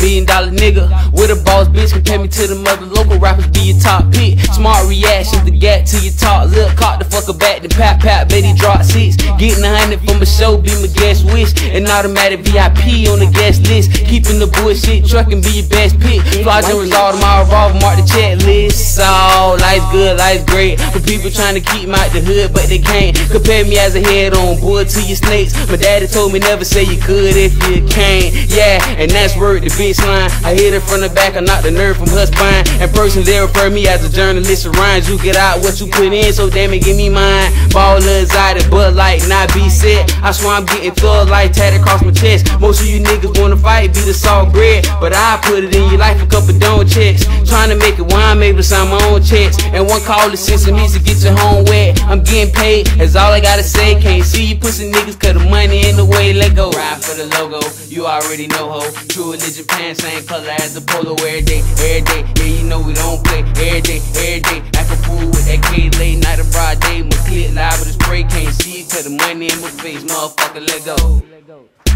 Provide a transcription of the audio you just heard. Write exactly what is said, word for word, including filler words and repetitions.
Million dollar nigga with a boss bitch, compare me to the mother local rappers, be your top pick. Smart reactions, the gap to your top lip, caught the fucker back, then pop pop, baby drop six. Getting a hundred from a show, be my guest wish. An automatic V I P on the guest list. Keeping the bullshit truckin', be your best pick. Fly the result of my revolver, mark the checklist. So, life's good, life's great. But people trying to keep me out the hood, but they can't. Compare me as a head on boy to your snakes. My daddy told me never say you could if you can't. Yeah, and that's word the bitch line. I hit her from the back, I knocked the nerve from her spine. And personally they refer me as a journalist of rhymes. You get out what you put in, so damn it, give me mine. Ballers out of Bud Light, not be set. I swear I'm getting thug light tatted across my chest. Most of you niggas wanna fight, be the salt bread, but I put it in your life, a couple don't checks. Trying to make it wine, maybe to sign my own checks. And one call is sent to me to get your home wet. I'm getting paid, that's all I gotta say. Can't see you pussy niggas, cause the money in the way, let go. Ride for the logo, you already know ho. True religion pants, same color as the polo. Every day, every day, yeah you know we don't play. Every day, every day, act a fool with that K. Late night and broad day, my clear live with a spray. Can't see it cause the money in my face, motherfucker let go.